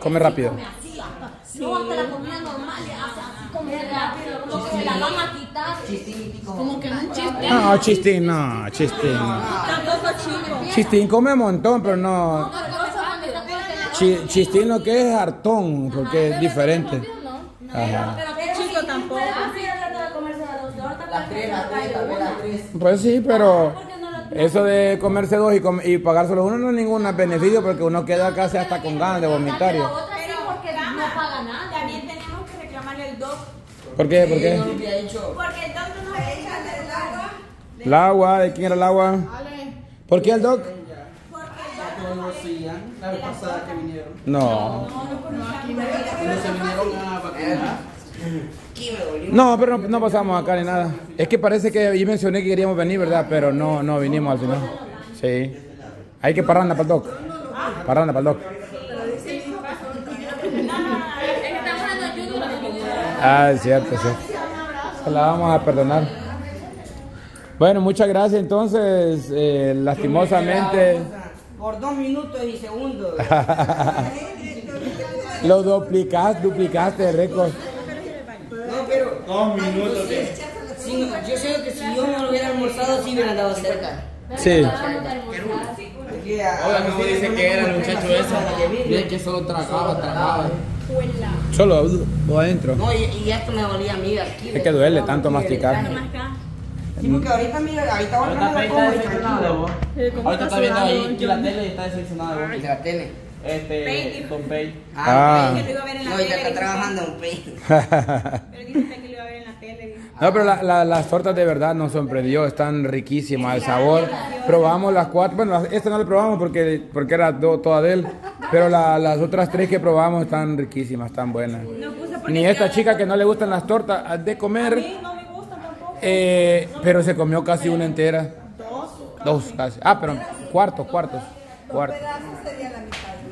Come rápido. No, hasta la comida normal le hace así, come rápido, como que se la van a quitar. Como que no es chistín. No, chistín, no, chistín. Tampoco chico. Chistín come un montón, pero no. Chistín lo que es hartón, porque es diferente. Ajá. Chico tampoco. Las tres. Pues sí, pero... Eso de comerse dos y pagar solo uno no es ningún beneficio, porque uno queda casi hasta con ganas de vomitar. Pero la otra sí, porque no paga nada. También tenemos que reclamarle al doc. ¿Por qué? ¿Por qué? Porque el doc no nos había dicho el agua. ¿El agua? ¿De quién era el agua? ¿Por qué el doc? Porque ya todos la vez pasada que vinieron. No. No se vinieron a vacunar. No, pero no pasamos acá ni nada. Es que parece que yo mencioné que queríamos venir, ¿verdad? Pero no vinimos al final. Sí. Hay que parranda para el doc. Parranda para el doc. Ah, es cierto, sí. Se la vamos a perdonar. Bueno, muchas gracias entonces. Lastimosamente... Por 2 minutos y segundos. Lo duplicaste el récord. 2 minutos. Yo sé que si yo no lo hubiera almorzado, sí me hubiera andado cerca. Sí. Ahora no dice que era el muchacho ese. Es que solo tragaba. Solo adentro. No, y esto me dolía a mí aquí. Es que duele tanto masticar. Sí, porque ahorita mira, ahorita vos no me lo comes. Ahorita está viendo ahí que la tele está decepcionada. De la tele. Con Pei. Que lo iba a ver en la tele. No, ya está trabajando en Pei. Pero dice que lo iba a ver en la tele. No, pero las tortas de verdad nos sorprendió, están riquísimas, el sabor. Probamos las 4, bueno, esta no la probamos porque era toda de él. Pero las otras 3 que probamos están riquísimas, están buenas. Ni esta chica que no le gustan las tortas de comer. A mí no me gustan tampoco. Pero se comió casi una entera. Dos casi. Ah, pero cuartos.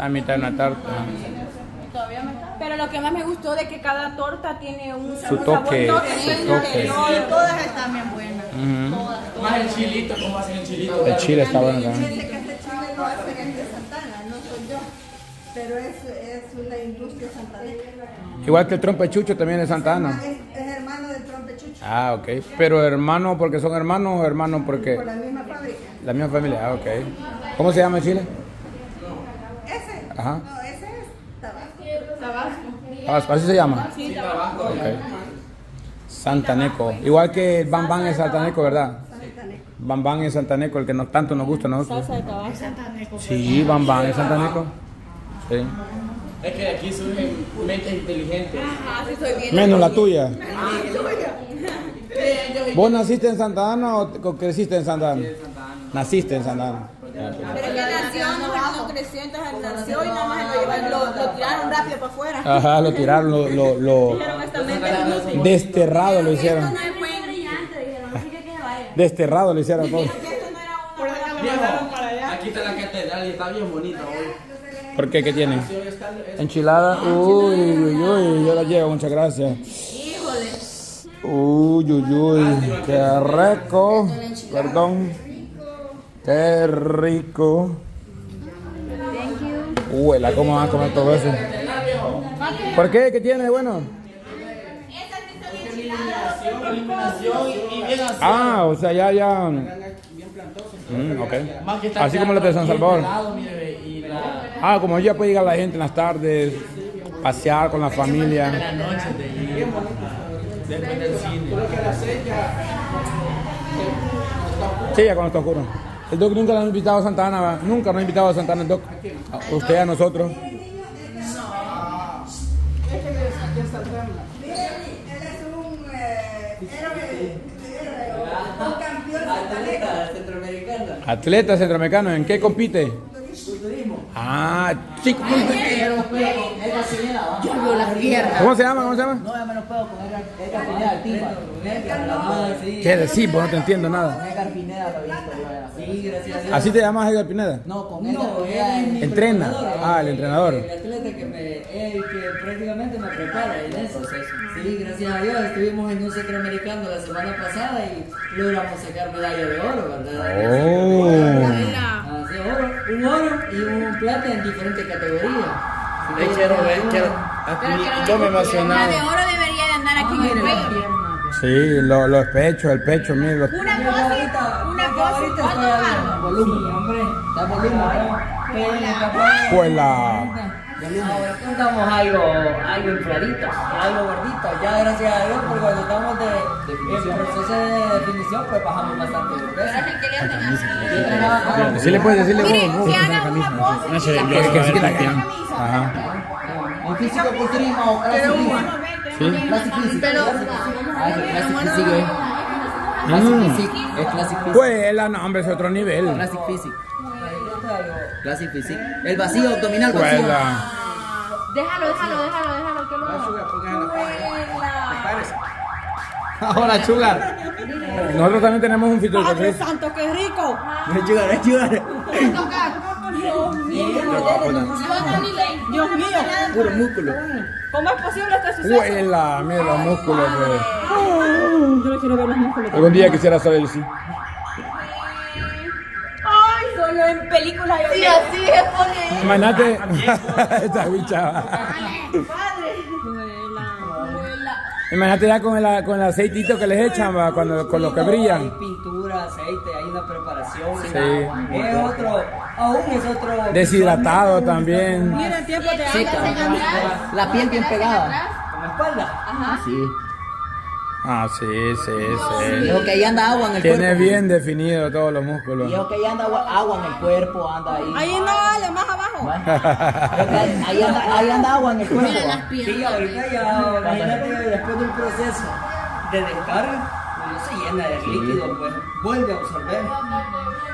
A mitad de una tarta. Todavía me está. Pero lo que más me gustó de que cada torta tiene un toque. Y todas están bien buenas. Todas. Más el chilito, ¿cómo hacen el chilito? El chile está bueno también. Yo sé que este chile lo hacen gente de Santana, no soy yo. Pero es la industria santanera. Igual que el trompechucho también es Santana. Es hermano del trompechucho. Ah, ok. Pero hermano porque son hermanos o hermanos porque... Por la misma familia. La misma familia, ah, ok. ¿Cómo se llama el chile? Ajá. No, ese es Tabasco. ¿Así se llama? Sí, Tabasco. Okay. Santaneco. Igual que el Bambán es Santaneco, ¿verdad? Santaneco. Bambán es Santaneco, el que tanto nos gusta, ¿no? Salsa de Tabasco. Santaneco. Sí, Bambán es Santaneco. Sí. Es que aquí surgen mentes inteligentes. Ajá, sí, estoy bien. Menos la tuya. ¿Vos naciste en Santa Ana o creciste en Santa Ana? Naciste en Santa Ana. Pero que nació, no creció, entonces nació y nada más lo tiraron rápido para afuera. Ajá, lo tiraron, lo desterrado lo hicieron. Desterrado lo hicieron. Aquí está la catedral y está bien bonita hoy. ¿Por qué? ¿Qué tiene? Enchilada. Uy, yo la llevo, muchas gracias. Híjole. Uy, qué rico. Perdón. ¡Qué rico! Thank you. La ¿cómo vas a comer todo eso? ¿Por qué? ¿Qué tiene de bueno? Ah, o sea, ya. Okay. Así como la de San Salvador. Ah, como ya puede llegar la gente en las tardes, pasear con la familia. Sí, ya cuando está oscuro. El doc nunca nos ha invitado a Santa Ana, nunca nos ha invitado a Santa Ana el doc. A usted, a nosotros. No. Atleta centroamericano. ¿En qué compite? Culturismo. Ah, chico. ¿Cómo se llama? No, ya me lo puedo poner. Es Carpineda activa. ¿Qué decís? Pues no te entiendo nada. Es Carpineda, lo he visto. Sí, gracias. ¿Así te llamas Edgar Pineda? No, con él. ¿Entrena? Ah, el entrenador. El atleta que prácticamente me prepara en eso. Sí, gracias a Dios. Estuvimos en un centroamericano la semana pasada y logramos sacar medalla de oro, ¿verdad? Un oro y un plata en diferentes categorías. Yo me emocionaba. La de oro debería de andar aquí en el pecho. Sí, los pechos, el pecho, mire. Los... Una cosita. ¿Cuánto volumen? Sí, hombre. Está volumen. Pues la... Ahora contamos algo infladito, algo gordito. Ya gracias a Dios, porque cuando estamos en proceso de definición, pues bajamos bastante. Sí le puedes decirle una un físico-culturismo o classic physique. Pues no, hombre, es otro nivel. Classic physique. Classic physique. El vacío abdominal. Déjalo, que lo ahora, Sugar. Nosotros también tenemos un filtro. ¡Padre santo, qué rico! Es Sugar. Dios mío. Puro músculo. ¿Cómo es posible este suceso? Huela, mira los músculos. Yo no quiero ver los músculos. Algún día quisiera saberlo, sí. Solo en películas y así es poner. Imagínate. Esta bicha. Imagínate ya con el aceitito que les echan, va, con los que brillan. Hay pintura, aceite, hay una preparación. Sí. Es otro, aún es otro. Deshidratado también. Mira el tiempo de atrás. La piel bien pegada. Con la espalda. Ajá. Sí. Ah, sí. Dijo que ahí anda agua en el cuerpo. Tiene bien definido todos los músculos. Dijo que ahí anda agua en el cuerpo, anda ahí. Ahí no vale, más abajo. Ahí anda agua en el cuerpo. Mira las piernas. Sí, ahorita ya, imagínate, después de un proceso de descarga, no se llena de líquido, pues vuelve a absorber.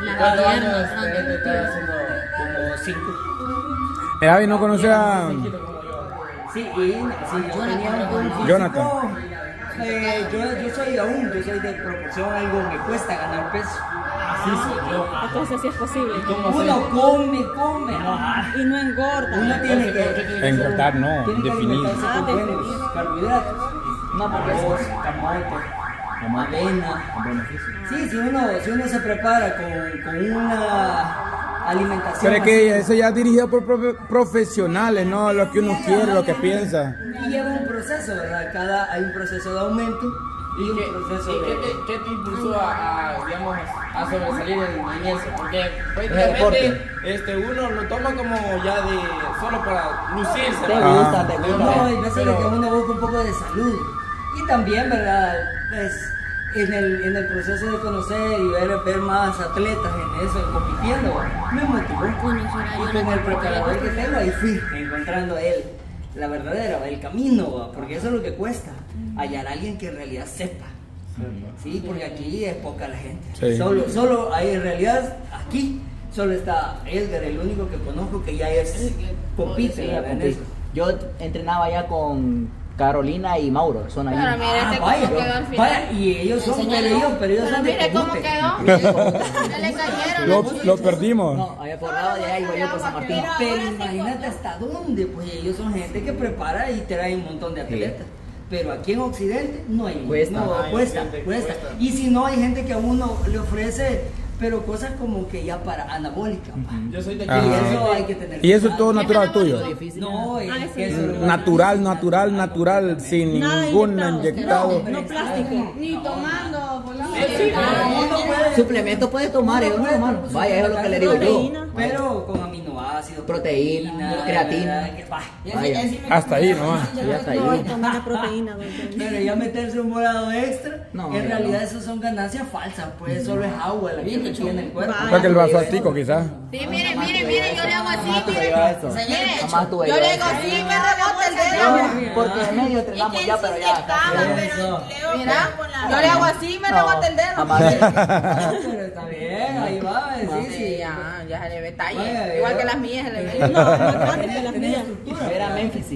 Las piernas están haciendo como 5. Abby no conoce a... Sí, Jonathan. Yo soy de proporción, algo me cuesta ganar peso. Así soy yo. Entonces sí es posible. Uno come. Y no engorda. Uno tiene que engordar, no, definir. Buenos carbohidratos. Una hamburguesa, camote, avena. Sí, si uno se prepara con una alimentación. Pero es que eso ya es dirigido por profesionales, no lo que uno quiere, lo que piensa. Lleva un proceso, ¿verdad? Hay un proceso de aumento y un proceso de... ¿Qué te impulsó a sobresalir en eso? Porque prácticamente uno lo toma como ya de... solo para lucirse. Te gusta. No, hay veces que uno busca un poco de salud. Y también, ¿verdad? Pues, en el proceso de conocer y ver más atletas en eso, compitiendo, me motivó. Y con el preparador que tengo, ahí fui encontrando a él. La verdadera, el camino, porque eso es lo que cuesta, hallar a alguien que en realidad sepa. Sí, porque aquí es poca la gente. Sí. Solo hay en realidad, aquí solo está Edgar, el único que conozco que ya es compite. Sí, yo entrenaba ya con Carolina y Mauro, son ahí. Pero mira, Lo perdimos. No, había acordado de ahí, yo por San Martín. Pero imagínate hasta dónde, pues ellos son gente que prepara y trae un montón de atletas. Pero aquí en Occidente no hay. Cuesta. Y si no, hay gente que a uno le ofrece, pero cosas como que ya para anabólica. Yo soy de aquí. Y eso hay que tener. ¿Y eso es todo natural tuyo? No, es natural, sin ningún inyectado. No plástico. Ni tomando, suplemento puedes tomar, ellos no toman. Vaya, eso es lo que le digo yo. Pero con aminoácidos, proteína, creatina. Hasta ahí nomás. Pero ya meterse un morado extra, en realidad eso son ganancias falsas, pues solo es agua la que tiene el cuerpo. O sea que el vaso ático quizás. Sí, mire, yo le hago así, yo le hago así, me rebota el dedo. Porque en medio entrenamos ya, pero ya. Mira, yo le hago así, me rebota el dedo. Pero está bien, ahí va, sí. Ya se le ve talla, igual que las mías se le ve. No, las mías. Era Memphis.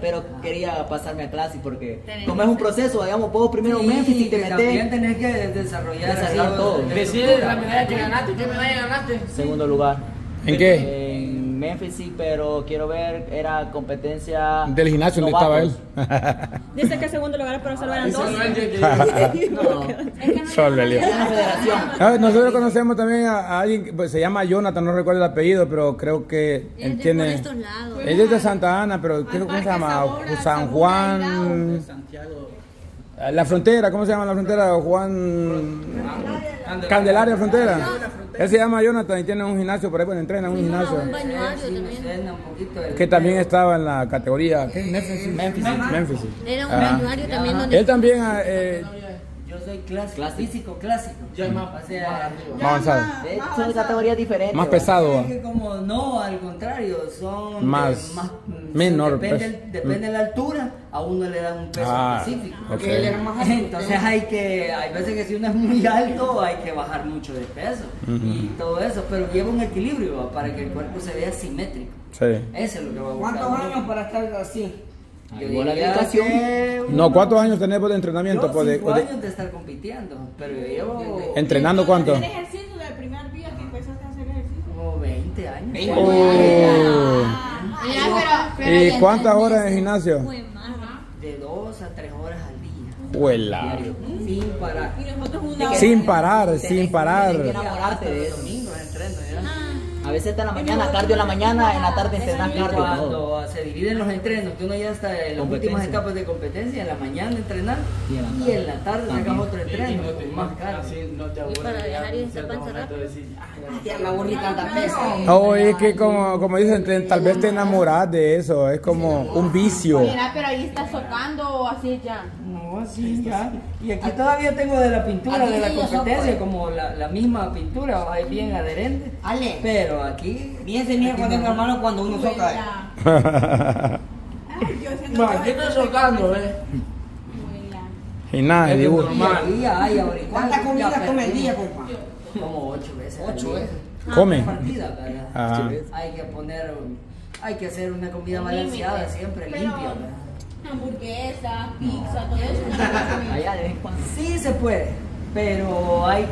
Pero quería pasarme a clase porque como es un proceso, digamos, vos primero Memphis y te metes. Tenés que desarrollar todo. Decide la medalla que ganaste, ¿qué medalla ganaste? Segundo lugar. ¿En qué? Memphis sí, pero quiero ver, era competencia... Del gimnasio donde estaba él. Dice que segundo lugar para Salvador Andrés. Solo el lío. Nosotros conocemos también a alguien, pues, se llama Jonathan, no recuerdo el apellido, pero creo que él tiene... Estos lados. Él es de Santa Ana, pero ¿cómo se llama? San Juan... Santiago... La frontera, ¿cómo se llama la frontera? Juan... Candelaria Frontera. Él se llama Jonathan y tiene un gimnasio por ahí, bueno, entrena en un gimnasio. Que también estaba en la categoría... ¿Qué? Memphis. Era un bañuario también donde... Él también... Yo soy clásico. Yo es más avanzado. Son categorías diferentes. Más pesado. Como no, al contrario, son más menor. Depende de la altura, a uno le dan un peso específico. Okay. Entonces hay veces que si uno es muy alto hay que bajar mucho de peso y todo eso, pero lleva un equilibrio para que el cuerpo se vea simétrico. Sí. Eso es lo que va a buscar. ¿Cuántos años para estar así? No, ¿cuántos años tenés de entrenamiento? Yo 5 años de estar compitiendo, pero yo llevo... ¿Entrenando cuánto? ¿Tienes ejercicio del primer día que empezaste a hacer ejercicio? Como 20 años. ¿Y cuántas horas en gimnasio? De 2 a 3 horas al día. ¡Huela! Sin parar. Sin parar. Tienes que enamorarte de eso. A veces está en la mañana, cardio en la mañana, en la tarde entrenas cardio. Cuando se dividen los entrenos, que uno ya está en las últimas etapas de competencia, en la mañana entrenar y en la tarde sacas otro entreno, más cardio. Y para dejar ir esa panza rápido. Ya me aburrí tanta pesa. Oye, es que como dicen, tal vez te enamoras de eso, es como un vicio. Mira, pero ahí estás socando así ya. No, así ya. Y aquí todavía tengo de la pintura de la competencia, como la misma pintura, bien adherente. Pero aquí, bien se mira cuando es hermano cuando uno soca. Bueno, ¿qué estoy socando, Y nada, dibujo. ¿Cuántas comidas come el día, compa? Como 8 veces. 8 veces. ¿Come? Hay que hacer una comida balanceada siempre, limpia. Hamburguesa, pizza, todo eso. Sí se puede, pero hay